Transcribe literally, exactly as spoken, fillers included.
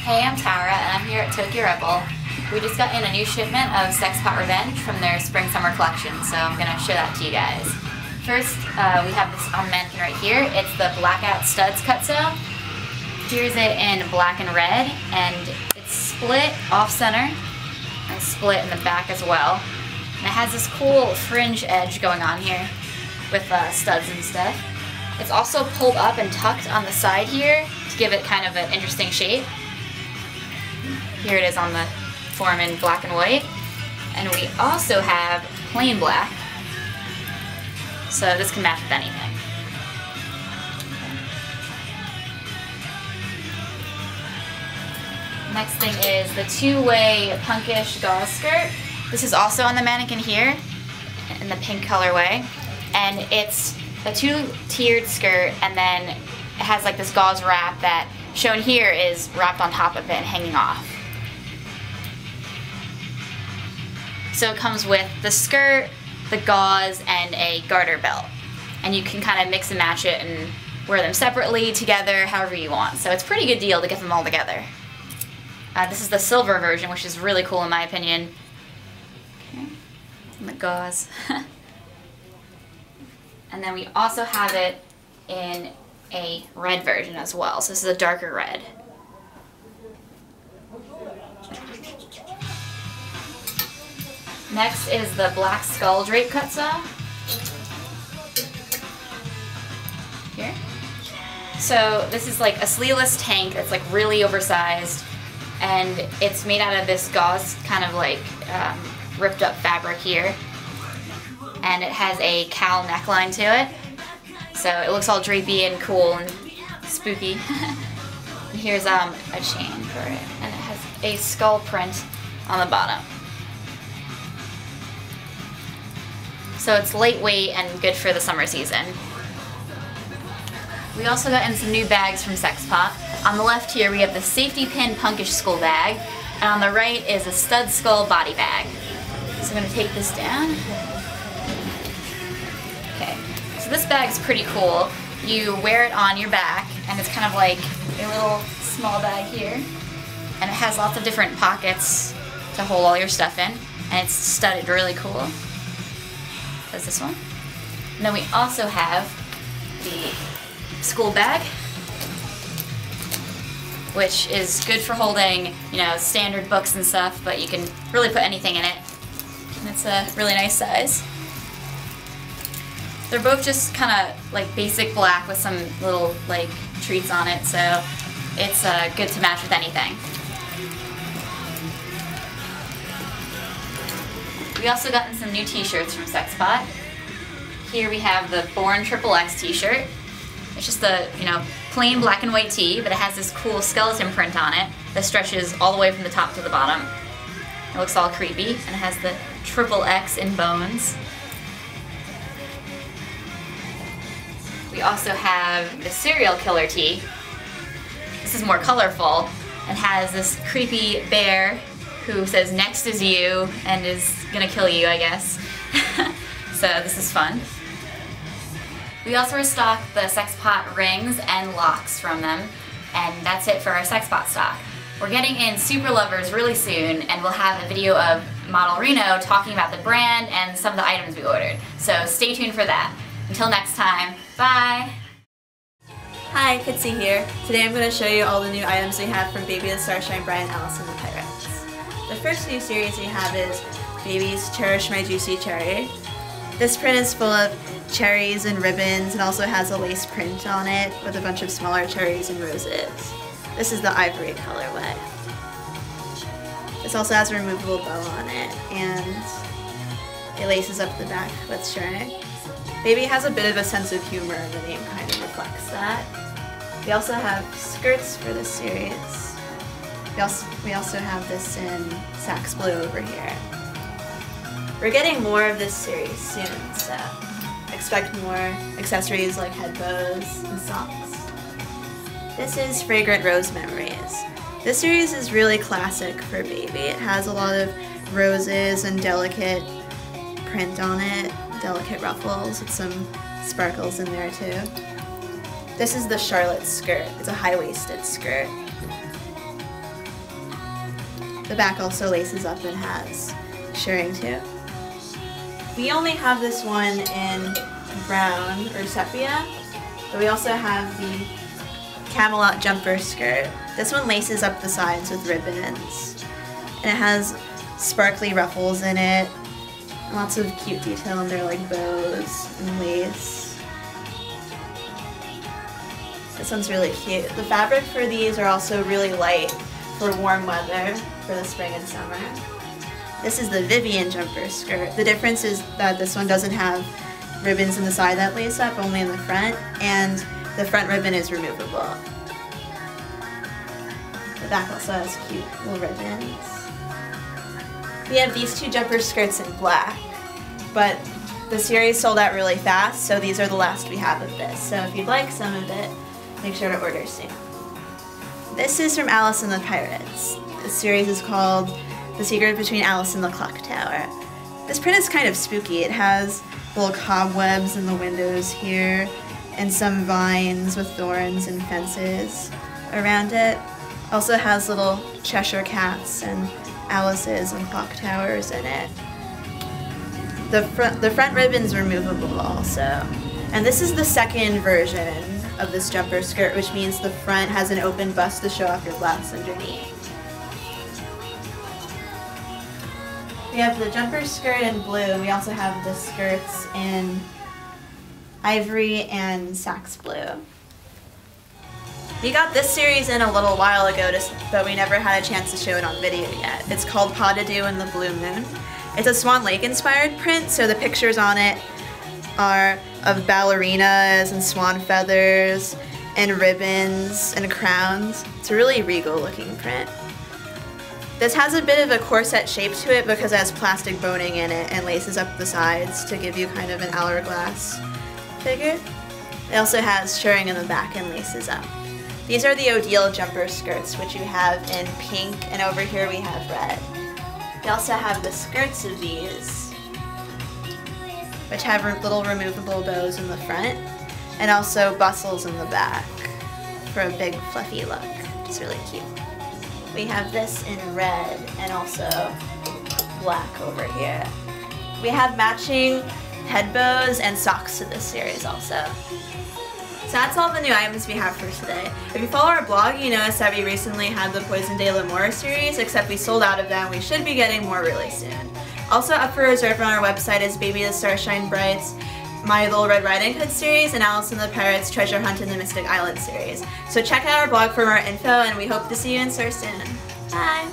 Hey, I'm Tara and I'm here at Tokyo Rebel. We just got in a new shipment of Sexpot Revenge from their spring-summer collection, so I'm going to show that to you guys. First, uh, we have this on mannequin right here. It's the Blackout Studs cutsail. Here's it in black and red, and it's split off-center and split in the back as well. And it has this cool fringe edge going on here with uh, studs and stuff. It's also pulled up and tucked on the side here to give it kind of an interesting shape. Here it is on the form in black and white. And we also have plain black. So this can match with anything. Next thing is the two-way punkish gauze skirt. This is also on the mannequin here in the pink colorway. And it's a two-tiered skirt, and then it has like this gauze wrap that shown here is wrapped on top of it and hanging off. So it comes with the skirt, the gauze, and a garter belt. And you can kind of mix and match it and wear them separately, together, however you want. So it's a pretty good deal to get them all together. Uh, this is the silver version, which is really cool in my opinion. Okay. And the gauze. And then we also have it in a red version as well. So this is a darker red. Next is the black skull drape cutsail. Here. So this is like a sleeveless tank that's like really oversized, and it's made out of this gauze kind of like um, ripped up fabric here. And it has a cowl neckline to it. So it looks all drapey and cool and spooky. And here's um, a chain for it, and it has a skull print on the bottom. So it's lightweight and good for the summer season. We also got in some new bags from Sexpot. On the left here we have the safety pin punkish skull bag, and on the right is a stud skull body bag. So I'm going to take this down. Okay. So this bag's pretty cool. You wear it on your back, and it's kind of like a little small bag here. And it has lots of different pockets to hold all your stuff in, and it's studded really cool. That's this one. And then we also have the school bag, which is good for holding, you know, standard books and stuff, but you can really put anything in it. And it's a really nice size. They're both just kind of like basic black with some little like treats on it, so it's uh, good to match with anything. We also gotten some new t-shirts from Sexpot. Here we have the Born Triple X t-shirt. It's just a, you know, plain black and white tee, but it has this cool skeleton print on it that stretches all the way from the top to the bottom. It looks all creepy, and it has the triple X in bones. We also have the Serial Killer tee. This is more colorful and has this creepy bear who says next is you and is gonna kill you, I guess. So this is fun. We also restocked the Sexpot rings and locks from them, and that's it for our Sexpot stock. We're getting in Super Lovers really soon, and we'll have a video of Model Reno talking about the brand and some of the items we ordered. So stay tuned for that. Until next time, bye! Hi, Kitsy here. Today I'm going to show you all the new items we have from Baby, the Stars Shine Bright, and Alice and the Pirates. The first new series we have is Baby's Cherish My Juicy Cherry. This print is full of cherries and ribbons, and also has a lace print on it with a bunch of smaller cherries and roses. This is the ivory colorway. This also has a removable bow on it, and it laces up the back with string. Baby has a bit of a sense of humor, and the name kind of reflects that. We also have skirts for this series. We also, we also have this in Saxe Blue over here. We're getting more of this series soon, so expect more accessories like head bows and socks. This is Fragrant Rose Memories. This series is really classic for Baby. It has a lot of roses and delicate print on it. Delicate ruffles with some sparkles in there too. This is the Charlotte skirt. It's a high-waisted skirt. The back also laces up and has shirring too. We only have this one in brown or sepia, but we also have the Camelot jumper skirt. This one laces up the sides with ribbons, and it has sparkly ruffles in it, and lots of cute detail in there like bows and lace. This one's really cute. The fabric for these are also really light for warm weather for the spring and summer. This is the Vivian jumper skirt. The difference is that this one doesn't have ribbons in the side that lace up, only in the front, and the front ribbon is removable. The back also has cute little ribbons. We have these two jumper skirts in black, but the series sold out really fast, so these are the last we have of this. So if you'd like some of it, make sure to order soon. This is from Alice and the Pirates. This series is called The Secret Between Alice and the Clock Tower. This print is kind of spooky. It has little cobwebs in the windows here, and some vines with thorns and fences around it. Also has little Cheshire cats and Alice's and clock towers in it. The front, the front ribbon's removable also. And this is the second version of this jumper skirt, which means the front has an open bust to show off your blouse underneath. We have the jumper skirt in blue. We also have the skirts in ivory and Saxe Blue. We got this series in a little while ago, but we never had a chance to show it on video yet. It's called Pas de deux in the Blue Moon. It's a Swan Lake inspired print, so the pictures on it are of ballerinas and swan feathers and ribbons and crowns. It's a really regal looking print. This has a bit of a corset shape to it because it has plastic boning in it and laces up the sides to give you kind of an hourglass figure. It also has shirring in the back and laces up. These are the Odile jumper skirts, which you have in pink, and over here we have red. We also have the skirts of these, which have little removable bows in the front, and also bustles in the back for a big fluffy look. It's really cute. We have this in red and also black over here. We have matching head bows and socks to this series also. So that's all the new items we have for today. If you follow our blog, you notice that we recently had the Poison Day Lemora series, except we sold out of them. We should be getting more really soon. Also up for reserve on our website is Baby, the Stars Shine Bright's My Little Red Riding Hood series and Alice and the Pirates' Treasure Hunt in the Mystic Island series. So check out our blog for more info, and we hope to see you in store soon. Bye!